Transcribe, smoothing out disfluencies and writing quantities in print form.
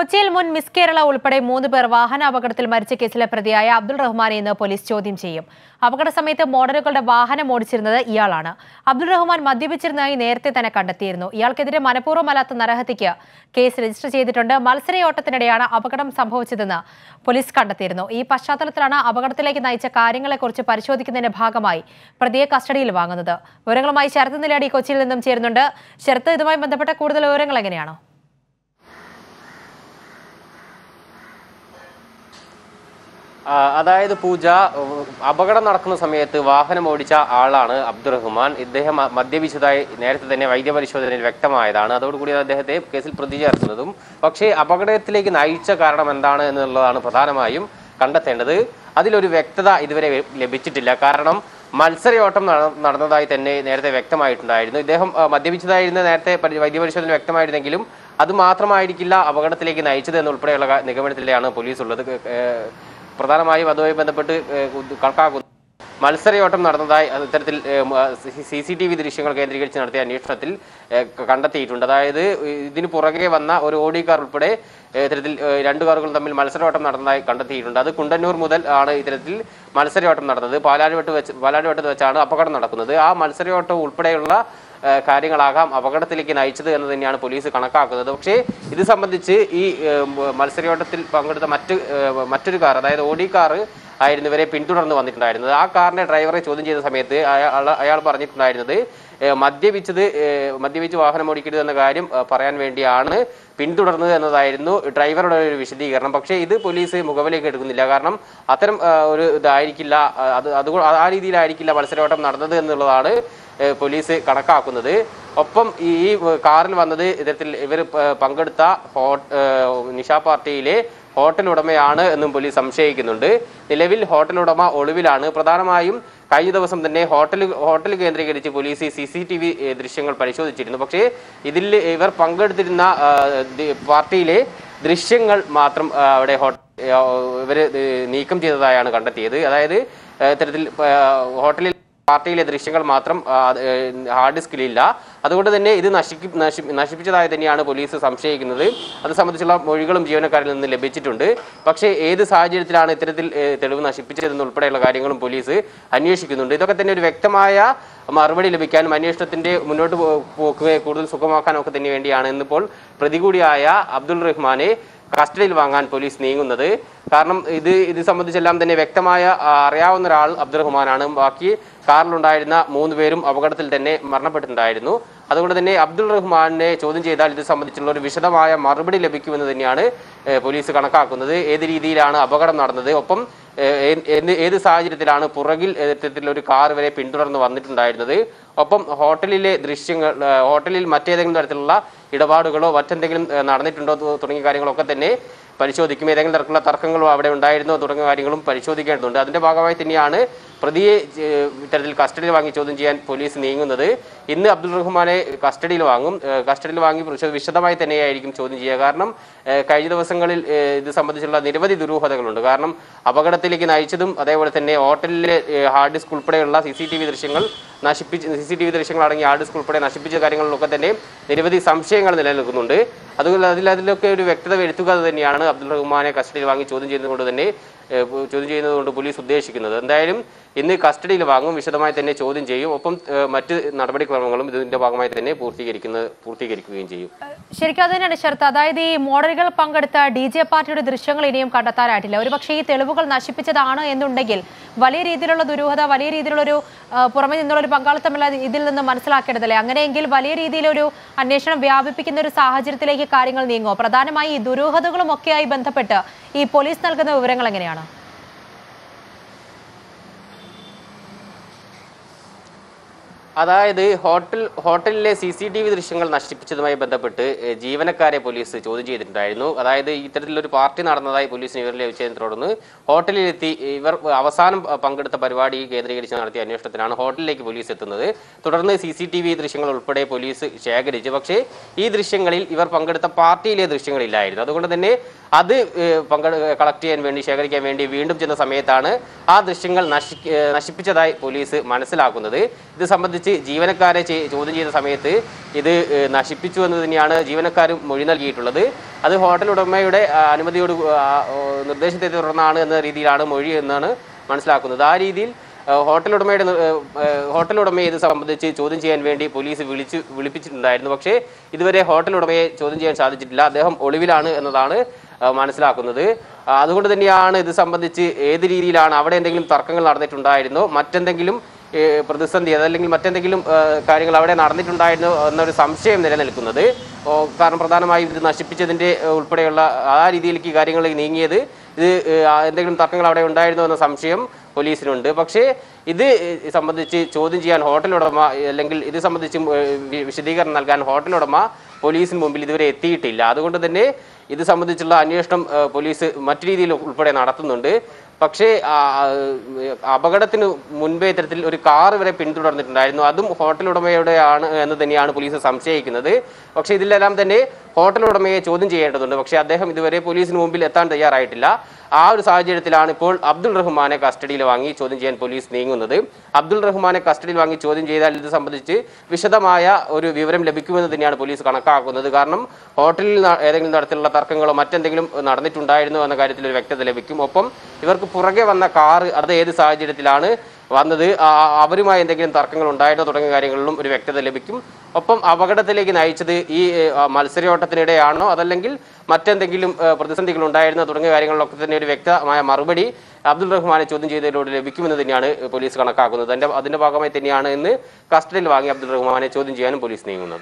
കൊച്ചിയിൽ മുൻ മിസ് കേരള ഉൾപ്പെടെ 3 പേർ വാഹന അപകടത്തിൽ മരിച്ച കേസിലെ പ്രതിയായ അബ്ദുൾ റഹ്മാനെ ഇന്ന് പോലീസ് ചോദ്യം ചെയ്യും. അപകട സമയത്ത് മോഡലുകളുടെ വാഹനം ഓടിച്ചിരുന്നത് ഇയാളാണ്. അബ്ദുൾ റഹ്മാൻ മദ്യപിച്ചിരുന്നതായി നേരത്തെ തന്നെ കണ്ടെത്തിയിരുന്നു. ഇയാൾക്കെതിരെ മനഃപൂർവ്വമല്ലാത്ത നരഹത്യയ്ക്ക് കേസ് രജിസ്റ്റർ ചെയ്തിട്ടുണ്ട്. മത്സരയോട്ടത്തിനിടെയാണ് അപകടം സംഭവിച്ചതെന്ന് പോലീസ് കണ്ടെത്തിയിരുന്നു. ഈ പശ്ചാത്തലത്തിലാണ് അപകടത്തിലേക്ക് നയിച്ച കാര്യങ്ങളെക്കുറിച്ച് പരിശോധിക്കുന്നതിന്റെ ഭാഗമായി പ്രതിയെ കസ്റ്റഡിയിൽ വാങ്ങുന്നത്. വിവരങ്ങളുമായി ശരത് നിലയടി കൊച്ചിയിൽ നിന്നും ചേരുന്നുണ്ട്. ശരത്, ഇതുമായി ബന്ധപ്പെട്ട കൂടുതൽ വിവരങ്ങൾ എങ്ങനെയാണോ? അതായത് പൂജ, അപകടം നടക്കുന്ന സമയത്ത് വാഹനം ഓടിച്ച ആളാണ് അബ്ദുൾ റഹ്മാൻ. ഇദ്ദേഹം മദ്യപിച്ചതായി നേരത്തെ തന്നെ വൈദ്യപരിശോധനയിൽ വ്യക്തമായതാണ്. അതോടുകൂടി അദ്ദേഹത്തെ കേസിൽ പ്രതി ചേർക്കുന്നതും. പക്ഷേ അപകടത്തിലേക്ക് നയിച്ച കാരണം എന്താണ് എന്നുള്ളതാണ് പ്രധാനമായും കണ്ടെത്തേണ്ടത്. അതിലൊരു വ്യക്തത ഇതുവരെ ലഭിച്ചിട്ടില്ല. കാരണം മത്സരയോട്ടം നടന്നതായി തന്നെ നേരത്തെ വ്യക്തമായിട്ടുണ്ടായിരുന്നു. ഇദ്ദേഹം മദ്യപിച്ചതായിരുന്നു നേരത്തെ വൈദ്യപരിശോധന വ്യക്തമായിരുന്നെങ്കിലും അത് മാത്രമായിരിക്കില്ല അപകടത്തിലേക്ക് നയിച്ചത് എന്നുൾപ്പെടെയുള്ള നിഗമനത്തിലാണ് പോലീസ് ഉള്ളത്. പ്രധാനമായും അതുമായി ബന്ധപ്പെട്ട് കണക്കാക്കുന്നു. മത്സരയോട്ടം നടന്നതായി ഇത്തരത്തിൽ CCTV ദൃശ്യങ്ങൾ കേന്ദ്രീകരിച്ച് നടത്തിയ അന്വേഷണത്തിൽ കണ്ടെത്തിയിട്ടുണ്ട്. അതായത് ഇതിന് പുറകെ വന്ന ഒരു ഓടി കാർ ഉൾപ്പെടെ ഇത്തരത്തിൽ 2 കാറുകൾ തമ്മിൽ മത്സരയോട്ടം നടന്നതായി കണ്ടെത്തിയിട്ടുണ്ട്. അത് കുണ്ടന്നൂർ മുതൽ ആണ് ഇത്തരത്തിൽ മത്സരയോട്ടം നടന്നത്. പാലാരിവട്ടത്ത് വെച്ചാണ് അപകടം നടക്കുന്നത്. ആ മത്സരയോട്ടം ഉൾപ്പെടെയുള്ള കാര്യങ്ങളാകാം അപകടത്തിലേക്ക് നയിച്ചത് എന്ന് തന്നെയാണ് പോലീസ് കണക്കാക്കുന്നത്. പക്ഷേ ഇത് സംബന്ധിച്ച് ഈ മത്സരയോട്ടത്തിൽ പങ്കെടുത്ത മറ്റൊരു കാർ, അതായത് ഓടി കാറ് ആയിരുന്നു ഇവരെ പിന്തുടർന്ന് വന്നിട്ടുണ്ടായിരുന്നത്. ആ കാറിന്റെ ഡ്രൈവറെ ചോദ്യം ചെയ്ത സമയത്ത് അയാൾ പറഞ്ഞിട്ടുണ്ടായിരുന്നത് മദ്യപിച്ച് വാഹനം ഓടിക്കരുത് എന്ന കാര്യം പറയാൻ വേണ്ടിയാണ് പിന്തുടർന്നത് എന്നതായിരുന്നു ഡ്രൈവറുടെ ഒരു വിശദീകരണം. പക്ഷേ ഇത് പോലീസ് മുഖവിലേക്ക് എടുക്കുന്നില്ല. കാരണം അത്തരം ഒരു ഇതായിരിക്കില്ല, ആ രീതിയിലായിരിക്കില്ല മത്സരയോട്ടം നടന്നത് എന്നുള്ളതാണ് പോലീസ് കണക്കാക്കുന്നത്. ഒപ്പം ഈ കാറിൽ വന്നത് ഇത്തരത്തിൽ ഇവർ പങ്കെടുത്ത നിശാ പാർട്ടിയിലെ ഹോട്ടൽ ഉടമയാണ് എന്നും പോലീസ് സംശയിക്കുന്നുണ്ട്. നിലവിൽ ഹോട്ടൽ ഉടമ ഒളിവിലാണ്. പ്രധാനമായും കഴിഞ്ഞ ദിവസം തന്നെ ഹോട്ടൽ കേന്ദ്രീകരിച്ച് പോലീസ് CCTV ദൃശ്യങ്ങൾ പരിശോധിച്ചിരുന്നു. പക്ഷേ ഇതിൽ ഇവർ പങ്കെടുത്തിരുന്ന പാർട്ടിയിലെ ദൃശ്യങ്ങൾ മാത്രം അവിടെ ഇവർ നീക്കം ചെയ്തതായാണ് കണ്ടെത്തിയത്. അതായത് ഇത്തരത്തിൽ ഹോട്ടലിൽ പാർട്ടിയിലെ ദൃശ്യങ്ങൾ മാത്രം ഹാർഡ് ഡിസ്കിലില്ല. അതുകൊണ്ട് തന്നെ ഇത് നശിപ്പിച്ചതായി തന്നെയാണ് പോലീസ് സംശയിക്കുന്നത്. അത് സംബന്ധിച്ചുള്ള മൊഴികളും ജീവനക്കാരിൽ നിന്ന് ലഭിച്ചിട്ടുണ്ട്. പക്ഷേ ഏത് സാഹചര്യത്തിലാണ് ഇത്തരത്തിൽ തെളിവ് നശിപ്പിച്ചതെന്ന് ഉൾപ്പെടെയുള്ള കാര്യങ്ങളും പോലീസ് അന്വേഷിക്കുന്നുണ്ട്. ഇതൊക്കെ തന്നെ ഒരു വ്യക്തമായ മറുപടി ലഭിക്കാനും അന്വേഷണത്തിന്റെ മുന്നോട്ട് പോക്കുകയെ കൂടുതൽ സുഗമമാക്കാനും ഒക്കെ തന്നെ വേണ്ടിയാണ് ഇന്നിപ്പോൾ പ്രതികൂടിയായ അബ്ദുൾ റഹ്മാനെ കസ്റ്റഡിയിൽ വാങ്ങാൻ പോലീസ് നീങ്ങുന്നത്. കാരണം ഇത് സംബന്ധിച്ചെല്ലാം തന്നെ വ്യക്തമായ അറിയാവുന്ന ഒരാൾ അബ്ദുൾ റഹ്മാനാണ്. ബാക്കി കാറിലുണ്ടായിരുന്ന 3 പേരും അപകടത്തിൽ തന്നെ മരണപ്പെട്ടിട്ടുണ്ടായിരുന്നു. അതുകൊണ്ട് തന്നെ അബ്ദുൾ റഹ്മാനെ ചോദ്യം ചെയ്താൽ ഇത് സംബന്ധിച്ചുള്ള ഒരു വിശദമായ മറുപടി ലഭിക്കുമെന്ന് തന്നെയാണ് പോലീസ് കണക്കാക്കുന്നത്. ഏത് രീതിയിലാണ് അപകടം നടന്നത്, ഒപ്പം ഏത് സാഹചര്യത്തിലാണ് പുറകിൽ ഒരു കാർ വരെ പിന്തുടർന്ന് വന്നിട്ടുണ്ടായിരുന്നത്, ഒപ്പം ഹോട്ടലിലെ ദൃശ്യങ്ങൾ, ഹോട്ടലിൽ മറ്റേതെങ്കിലും തരത്തിലുള്ള ഇടപാടുകളോ മറ്റെന്തെങ്കിലും നടന്നിട്ടുണ്ടോ തുടങ്ങിയ കാര്യങ്ങളൊക്കെ തന്നെ പരിശോധിക്കും. ഏതെങ്കിലും തരത്തിലുള്ള തർക്കങ്ങളോ അവിടെ ഉണ്ടായിരുന്നോ തുടങ്ങിയ കാര്യങ്ങളും പരിശോധിക്കേണ്ടതുണ്ട്. അതിന്റെ ഭാഗമായി തന്നെയാണ് പ്രതിയെ ഇത്തരത്തിൽ കസ്റ്റഡിയിൽ വാങ്ങി ചോദ്യം ചെയ്യാൻ പോലീസ് നീങ്ങുന്നത്. ഇന്ന് അബ്ദുൾ റഹ്മാനെ കസ്റ്റഡിയിൽ വാങ്ങും. കസ്റ്റഡിയിൽ വാങ്ങി വിശദമായി തന്നെയായിരിക്കും ചോദ്യം ചെയ്യുക. കാരണം കഴിഞ്ഞ ദിവസങ്ങളിൽ ഇത് സംബന്ധിച്ചുള്ള നിരവധി ദുരൂഹതകളുണ്ട്. കാരണം അപകടത്തിലേക്ക് നയിച്ചതും അതേപോലെ തന്നെ ഹോട്ടലിലെ ഹാർഡ് ഡിസ്ക് ഉൾപ്പെടെയുള്ള CCTV ദൃശ്യങ്ങളാണെങ്കിൽ ഹാർഡ് ഡിസ്ക് ഉൾപ്പെടെ നശിപ്പിച്ച കാര്യങ്ങളിലൊക്കെ തന്നെ നിരവധി സംശയങ്ങൾ നിലനിൽക്കുന്നുണ്ട്. അതുപോലെ അതിലൊക്കെ ഒരു വ്യക്തത വരുത്തുക തന്നെയാണ് അബ്ദുൾ റഹ്മാനെ കസ്റ്റഡിയിൽ വാങ്ങി ചോദ്യം ചെയ്യുന്നതുകൊണ്ട് പോലീസ് ഉദ്ദേശിക്കുന്നത്. എന്തായാലും ഇന്ന് കസ്റ്റഡിയിൽ വാങ്ങും, വിശദമായി തന്നെ ചോദ്യം ചെയ്യും. ഒപ്പം മറ്റ് നടപടിക്രമങ്ങളും ഇതിന്റെ ഭാഗമായി തന്നെ പൂർത്തീകരിക്കുകയും ചെയ്യും. ശരിക്കും അത് തന്നെയാണ് ശരത്ത്. അതായത് ഈ മോഡലുകൾ പങ്കെടുത്ത DJ പാർട്ടിയുടെ ദൃശ്യങ്ങൾ ഇനിയും കണ്ടെത്താനായിട്ടില്ല. ഒരുപക്ഷെ ഈ തെളിവുകൾ നശിപ്പിച്ചതാണ് എന്നുണ്ടെങ്കിൽ വലിയ രീതിയിലുള്ള ദുരൂഹത, വലിയ രീതിയിലുള്ളൊരു പുറമെ നിന്നുള്ള ഒരു പങ്കാളിത്തമല്ല ഇതിൽ നിന്ന് മനസ്സിലാക്കേണ്ടതല്ലേ? അങ്ങനെയെങ്കിൽ വലിയ രീതിയിലൊരു അന്വേഷണം വ്യാപിപ്പിക്കുന്ന ഒരു സാഹചര്യത്തിലേക്ക് കാര്യങ്ങൾ നീങ്ങുമോ? പ്രധാനമായി ഈ ദുരൂഹതകളും ഒക്കെയായി ബന്ധപ്പെട്ട് ഈ പോലീസ് നൽകുന്ന വിവരങ്ങൾ എങ്ങനെയാണ്? അതായത് ഹോട്ടലിലെ CCTV ദൃശ്യങ്ങൾ നശിപ്പിച്ചതുമായി ബന്ധപ്പെട്ട് ജീവനക്കാരെ പോലീസ് ചോദ്യം ചെയ്തിട്ടുണ്ടായിരുന്നു. അതായത് ഇത്തരത്തിലൊരു പാർട്ടി നടന്നതായി പോലീസിന് വിവരം ലഭിച്ചതിനെ തുടർന്ന് ഹോട്ടലിലെത്തി ഇവർ അവസാനം പങ്കെടുത്ത പരിപാടി കേന്ദ്രീകരിച്ച് നടത്തിയ അന്വേഷണത്തിലാണ് ഹോട്ടലിലേക്ക് പോലീസ് എത്തുന്നത്. തുടർന്ന് CCTV ദൃശ്യങ്ങൾ ഉൾപ്പെടെ പോലീസ് ശേഖരിച്ചു. പക്ഷേ ഈ ദൃശ്യങ്ങളിൽ ഇവർ പങ്കെടുത്ത പാർട്ടിയിലെ ദൃശ്യങ്ങളില്ലായിരുന്നു. അതുകൊണ്ട് തന്നെ അത് കളക്ട് ചെയ്യാൻ വേണ്ടി, ശേഖരിക്കാൻ വേണ്ടി വീണ്ടും ചെന്ന സമയത്താണ് ആ ദൃശ്യങ്ങൾ നശിപ്പിച്ചതായി പോലീസ് മനസ്സിലാക്കുന്നത്. ഇത് സംബന്ധിച്ച് Anusich, Given a Karachi, Jodan Samete, either Nashipitu and the Niana, Given a Karu, Morina Gitulade, other hotel of my day, Animadio to Nudeshate Ronana and the Ridirana Mori and Nana, Manslakun, Dari deal, hotel of made some of the Chodanji and Vendi police Villipich in Dianoche, either a hotel of May, Chodanji and Sadjila, the Home Olivilana and Lana. Manslakunade, Aduka the Niana, the Sambadichi, Edirilan, Avadangilum, Tarkangal Arnetundino, Matangilum, Produsan, the other Lingle Matangilum, Karingal and Arnetundino, no some shame the Renalkunade, or Karnapradana, the Nashipich and the Ulpala, Aridilki, Karingal in India, the Tarkangal and died on some shame, police Runde Bakshe, Idi Sambadichi, Chodinji and Hotel or Langle, it is some of the Vishidigar Nalgan Hotel or Ma, police in Mumbilivere Titi, Aduka the Ne. This is some of the Chilla police material put an Arathunde, Pakshe Abagatin Munbe, Rikar, very pinto on the Dino Adum, Hotel Odome, and the Niana police some shake in the day. Pakshe the Lam the Ne, Hotel Odome, Chodin Jay, the Paksha, the very police in Mumbilatan, the Yaraitilla, our Sajid Tilanipol, Abdul Rahman custody Langi, Chodin Jay and police name on the day, Abdul Rahman custody Langi, Chodin Jay, the Sambadichi, Vishadamaya, or Vivram Lebiku, the Niana police Kanaka, the Garnam, Hotel Erangal. Matangilum, Narnitundino, and the Guided Vector, the Levicum Opum. If you Purage on the car, are the Edi Sajitilane, one day Abrima and the Gan Tarkangal died or Vector, the Levicum. Opum Abagata the Legan H. the Malserio Tatane Arno, other Langil, Matan the Gilum, Protestant died in the Turangarangal Vector, Maya Marubadi, Abdul Rahman Chodinji, the Levicum, the Niana police Kanaka, the Adinabaka Matiniana in the Castle Vang, Abdul Rahman Chodinji and police name.